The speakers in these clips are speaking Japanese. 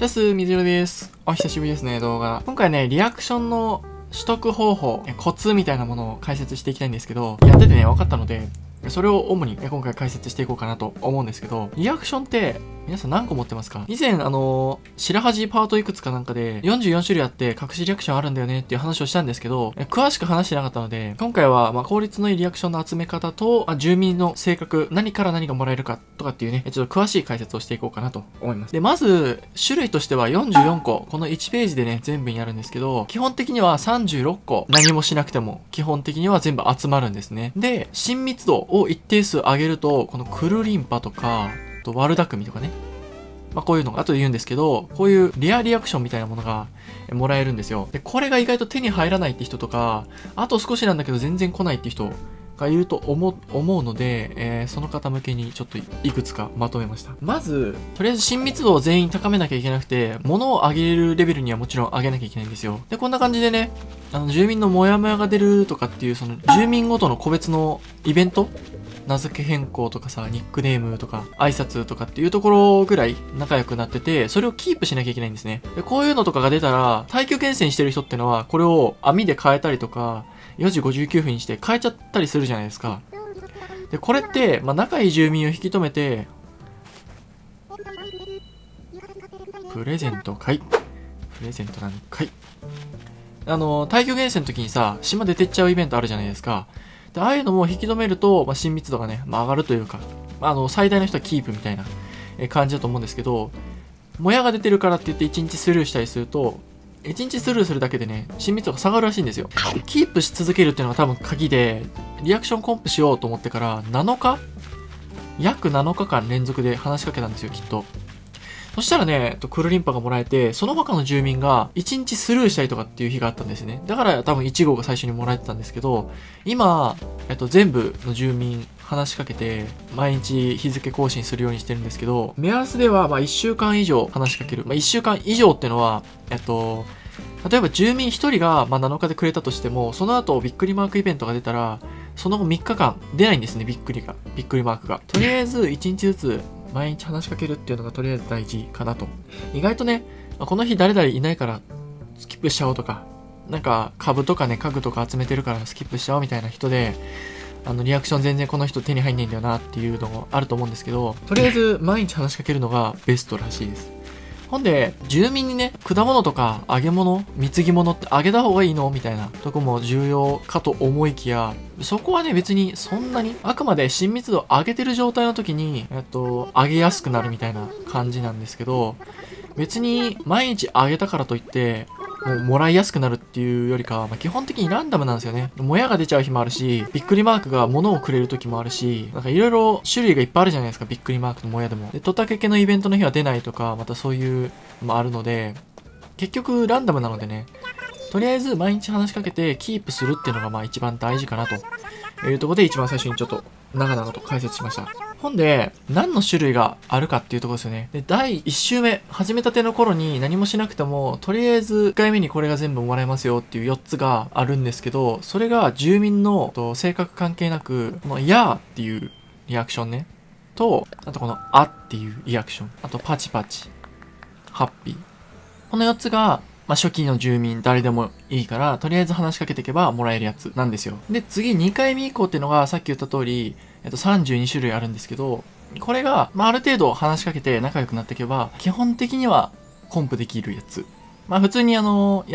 ジャスみじろです。お久しぶりですね、動画。今回ね、リアクションの取得方法、コツみたいなものを解説していきたいんですけど、やっててね、分かったので、それを主に今回解説していこうかなと思うんですけど、リアクションって皆さん何個持ってますか？以前白恥パートいくつかなんかで44種類あって隠しリアクションあるんだよねっていう話をしたんですけど、詳しく話してなかったので、今回は効率のいいリアクションの集め方と、住民の性格、何から何がもらえるかとかっていうね、ちょっと詳しい解説をしていこうかなと思います。で、まず種類としては44個、この1ページでね全部にあるんですけど、基本的には36個何もしなくても基本的には全部集まるんですね。で、親密度を一定数上げると、このクルリンパとか、あとワルダクミとかね。こういうのが後で言うんですけど、こういうリアクションみたいなものがもらえるんですよ。で、これが意外と手に入らないって人とか、あと少しなんだけど全然来ないって人がいると思うので、その方向けにちょっといくつかまとめました。まず、とりあえず親密度を全員高めなきゃいけなくて、物を上げるレベルにはもちろん上げなきゃいけないんですよ。で、こんな感じでね、住民のモヤモヤが出るとかっていう、その住民ごとの個別のイベント、名付け変更とかさ、ニックネームとか、挨拶とかっていうところぐらい仲良くなってて、それをキープしなきゃいけないんですね。で、こういうのとかが出たら、耐久厳選してる人ってのは、これを網で変えたりとか、4時59分にして変えちゃったりするじゃないですか。で、これって、仲いい住民を引き止めて、プレゼントかい。プレゼントなんかい。耐久厳選の時にさ、島出てっちゃうイベントあるじゃないですか。で、ああいうのも引き止めると、親密度がね、上がるというか、最大の人はキープみたいな感じだと思うんですけど、もやが出てるからって言って1日スルーしたりすると、1日スルーするだけでね、親密度が下がるらしいんですよ。キープし続けるっていうのが多分鍵で、リアクションコンプしようと思ってから約7日間連続で話しかけたんですよ、きっと。そしたらね、クルリンパがもらえて、その他の住民が1日スルーしたりとかっていう日があったんですね。だから多分1号が最初にもらえてたんですけど、今、全部の住民話しかけて、毎日日付更新するようにしてるんですけど、目安では1週間以上話しかける。1週間以上ってのは、例えば住民1人が7日でくれたとしても、その後びっくりマークイベントが出たら、その後3日間出ないんですね、びっくりマークが。とりあえず1日ずつ、毎日話しかけるっていうのがとりあえず大事かなと。意外とね、この日誰々いないからスキップしちゃおうとか、なんか株とかね、家具とか集めてるからスキップしちゃおうみたいな人で、リアクション全然この人手に入んないんだよなっていうのもあると思うんですけど、とりあえず毎日話しかけるのがベストらしいです。ほんで、住民にね、果物とか揚げ物、貢ぎ物ってあげた方がいいのみたいなとこも重要かと思いきや、そこはね、別にそんなに、あくまで親密度を上げてる状態の時に、上げやすくなるみたいな感じなんですけど、別に毎日上げたからといって、もらいやすくなるっていうよりかは、基本的にランダムなんですよね。もやが出ちゃう日もあるし、びっくりマークが物をくれる時もあるし、なんかいろいろ種類がいっぱいあるじゃないですか、びっくりマークともやでも。で、トタケ系のイベントの日は出ないとか、またそういうのもあるので、結局ランダムなのでね、とりあえず毎日話しかけてキープするっていうのが一番大事かなというところで、一番最初にちょっと長々と解説しました。ほんで、何の種類があるかっていうところですよね。で、第1週目、始めたての頃に何もしなくても、とりあえず1回目にこれが全部もらえますよっていう4つがあるんですけど、それが住民の性格関係なく、このやーっていうリアクションね。と、あとこのあっていうリアクション。あとパチパチ。ハッピー。この4つが、初期の住民誰でもいいから、とりあえず話しかけていけばもらえるやつなんですよ。で、次2回目以降っていうのが、さっき言った通り、32種類あるんですけど、これが、ある程度話しかけて仲良くなっていけば、基本的にはコンプできるやつ。普通にや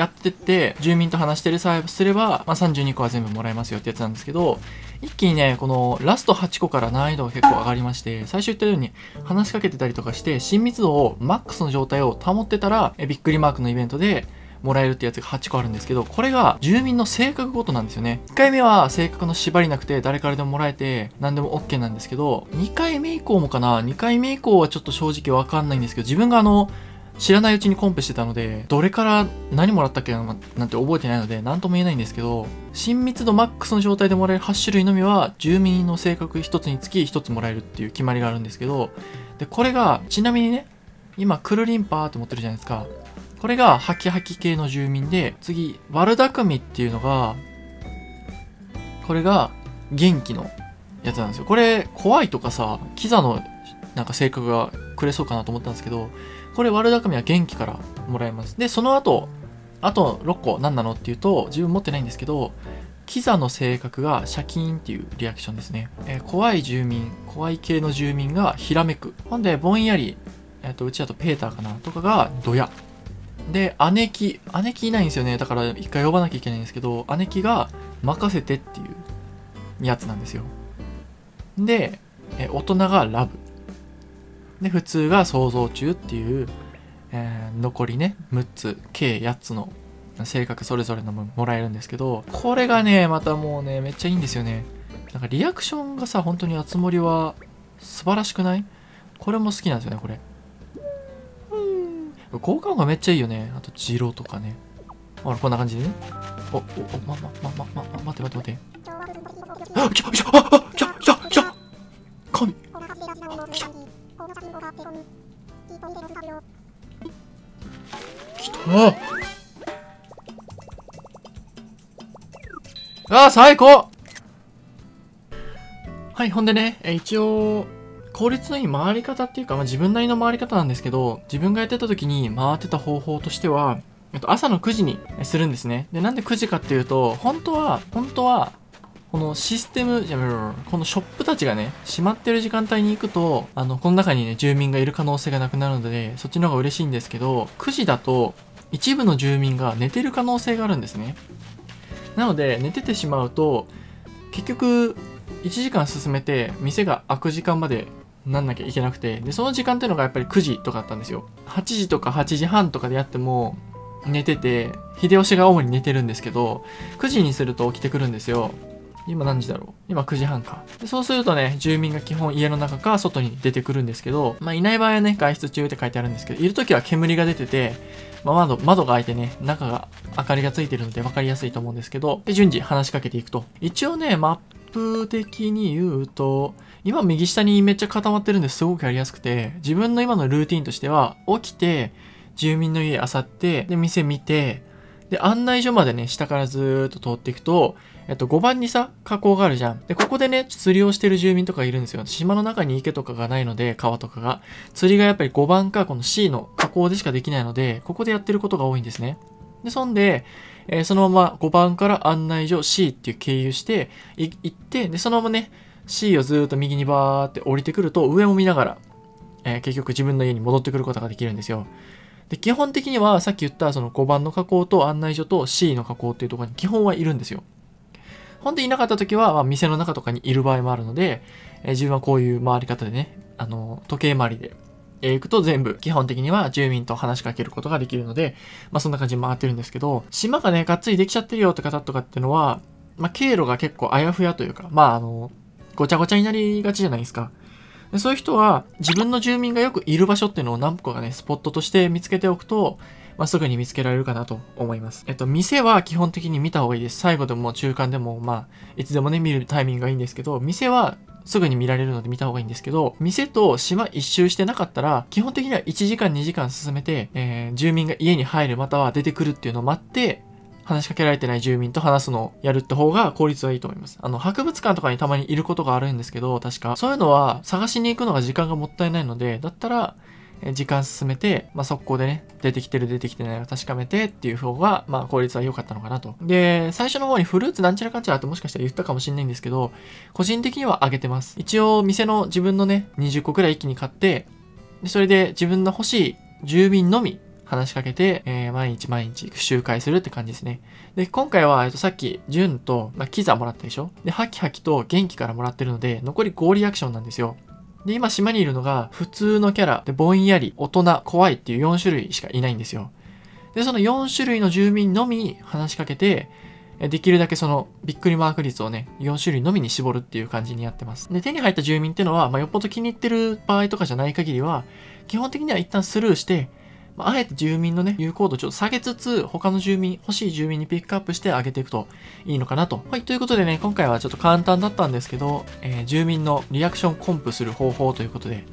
ってって、住民と話してるさえすれば、32個は全部もらえますよってやつなんですけど、一気にね、このラスト8個から難易度が結構上がりまして、最初言ったように話しかけてたりとかして、親密度をマックスの状態を保ってたら、びっくりマークのイベントで、もらえるってやつが8個あるんですけど、これが住民の性格ごとなんですよね。1回目は性格の縛りなくて誰からでももらえて何でも OK なんですけど、2回目以降もかな、2回目以降はちょっと正直わかんないんですけど、自分が知らないうちにコンペしてたので、どれから何もらったっけなんて覚えてないので、何とも言えないんですけど、親密度マックスの状態でもらえる8種類のみは、住民の性格1つにつき1つもらえるっていう決まりがあるんですけど、で、これが、ちなみにね、今、クルリンパーって持ってるじゃないですか。これがハキハキ系の住民で、次、ワルダクミっていうのが、これが元気のやつなんですよ。これ、怖いとかさ、キザのなんか性格がくれそうかなと思ったんですけど、これワルダ神は元気からもらえます。で、その後、あと6個何なのっていうと、自分持ってないんですけど、キザの性格がシャキーンっていうリアクションですね。怖い住民、怖い系の住民がひらめく。ほんで、ぼんやり、うちだとペーターかなとかがドヤ。で、姉貴いないんですよね。だから一回呼ばなきゃいけないんですけど、姉貴が任せてっていうやつなんですよ。で、大人がラブ。で、普通が想像中っていう、残りね、6つ、計8つの性格それぞれのもらえるんですけど、これがね、またもうね、めっちゃいいんですよね。なんかリアクションがさ、本当にあつ森は素晴らしくない？これも好きなんですよね、これ。効果音がめっちゃいいよね。あと、ジロとかね。ほら、こんな感じでね。待って。あ、来た来たあ、来た来た来た神あ、来た来たあー、最高はい、ほんでね、一応、効率のいい回り方っていうか、まあ、自分なりの回り方なんですけど、自分がやってた時に回ってた方法としては、朝の9時にするんですね。で、なんで9時かっていうと、本当は、このシステム、このショップたちがね、閉まってる時間帯に行くと、この中にね、住民がいる可能性がなくなるので、そっちの方が嬉しいんですけど、9時だと、一部の住民が寝てる可能性があるんですね。なので、寝ててしまうと、結局、1時間進めて、店が開く時間まで、なんなきゃいけなくて、で、その時間っていうのがやっぱり9時とかあったんですよ。8時とか8時半とかでやっても寝てて、秀吉が主に寝てるんですけど、9時にすると起きてくるんですよ。今何時だろう？今9時半か。で、そうするとね、住民が基本家の中か外に出てくるんですけど、まあいない場合はね、外出中って書いてあるんですけど、いる時は煙が出てて、まあ窓が開いてね、中が明かりがついてるので分かりやすいと思うんですけど、で、順次話しかけていくと。一応ね、マップ的に言うと、今右下にめっちゃ固まってるんですごくやりやすくて、自分の今のルーティンとしては、起きて、住民の家漁って、で、店見て、で、案内所までね、下からずーっと通っていくと、5番にさ、河口があるじゃん。で、ここでね、釣りをしてる住民とかいるんですよ。島の中に池とかがないので、川とかが。釣りがやっぱり5番か、この C の河口でしかできないので、ここでやってることが多いんですね。で、そんで、そのまま5番から案内所 C っていう経由して、行って、で、そのままね、C をずーっと右にバーって降りてくると、上を見ながら、結局自分の家に戻ってくることができるんですよ。で、基本的にはさっき言ったその5番の河口と案内所と C の河口っていうところに基本はいるんですよ。ほんでいなかった時は、まあ、店の中とかにいる場合もあるので、自分はこういう回り方でね、時計回りで、行くと全部基本的には住民と話しかけることができるので、まあそんな感じに回ってるんですけど、島がね、がっつりできちゃってるよって方とかっていうのは、まあ経路が結構あやふやというか、まあごちゃごちゃになりがちじゃないですか。で、そういう人は自分の住民がよくいる場所っていうのを何個かね、スポットとして見つけておくと、まあ、すぐに見つけられるかなと思います。店は基本的に見た方がいいです。最後でも中間でも、まあ、いつでもね、見るタイミングがいいんですけど、店はすぐに見られるので見た方がいいんですけど、店と島一周してなかったら、基本的には1時間2時間進めて、住民が家に入るまたは出てくるっていうのを待って、話しかけられてない住民と話すのをやるって方が効率はいいと思います。博物館とかにたまにいることがあるんですけど、確か。そういうのは探しに行くのが時間がもったいないので、だったら、時間進めて、まあ、速攻でね、出てきてる出てきてないを確かめてっていう方が、まあ、効率は良かったのかなと。で、最初の方にフルーツなんちゃらかんちゃらってもしかしたら言ったかもしれないんですけど、個人的にはあげてます。一応、店の自分のね、20個くらい一気に買って、で、それで自分の欲しい住民のみ、話しかけて、毎日周回するって感じですね。で、今回は、さっき、ジュンと、まあ、キザもらったでしょ？で、ハキハキと元気からもらってるので、残り5リアクションなんですよ。で、今、島にいるのが、普通のキャラ、で、ぼんやり、大人、怖いっていう4種類しかいないんですよ。で、その4種類の住民のみ話しかけて、できるだけその、びっくりマーク率をね、4種類のみに絞るっていう感じにやってます。で、手に入った住民ってのは、まあ、よっぽど気に入ってる場合とかじゃない限りは、基本的には一旦スルーして、あえて住民のね、有効度をちょっと下げつつ、他の住民、欲しい住民にピックアップしてあげていくといいのかなと。はい、ということでね、今回はちょっと簡単だったんですけど、住民のリアクションコンプする方法ということで、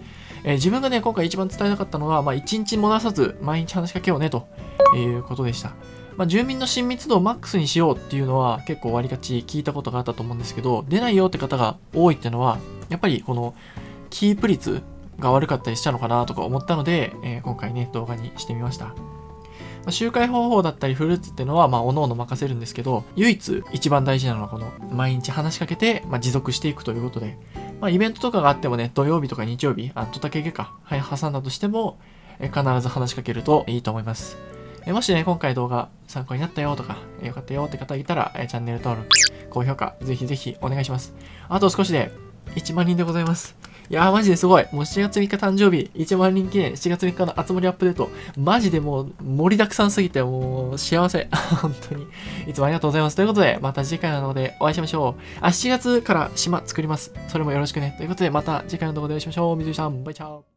自分がね、今回一番伝えたかったのは、まあ、一日も出さず、毎日話しかけようね、ということでした。まあ、住民の親密度をマックスにしようっていうのは、結構割りかち聞いたことがあったと思うんですけど、出ないよって方が多いってのは、やっぱりこの、キープ率が悪かったりしたのかなとか思ったので、今回ね動画にしてみました。周回方法だったりフルーツってのはおのおの任せるんですけど、唯一一番大事なのはこの毎日話しかけて、持続していくということで、イベントとかがあってもね、土曜日とか日曜日、あとだけ下か、挟んだとしても、必ず話しかけるといいと思います。もしね、今回動画参考になったよとか、よかったよって方いたら、チャンネル登録、高評価、ぜひぜひお願いします。あと少しで1万人でございます。いやーマジですごい。もう7月3日誕生日、1万人記念、7月3日の熱盛アップデート。マジでもう盛りだくさんすぎて、もう幸せ。本当に。いつもありがとうございます。ということで、また次回の動画でお会いしましょう。7月から島作ります。それもよろしくね。ということで、また次回の動画でお会いしましょう。みずきさん、バイチャー。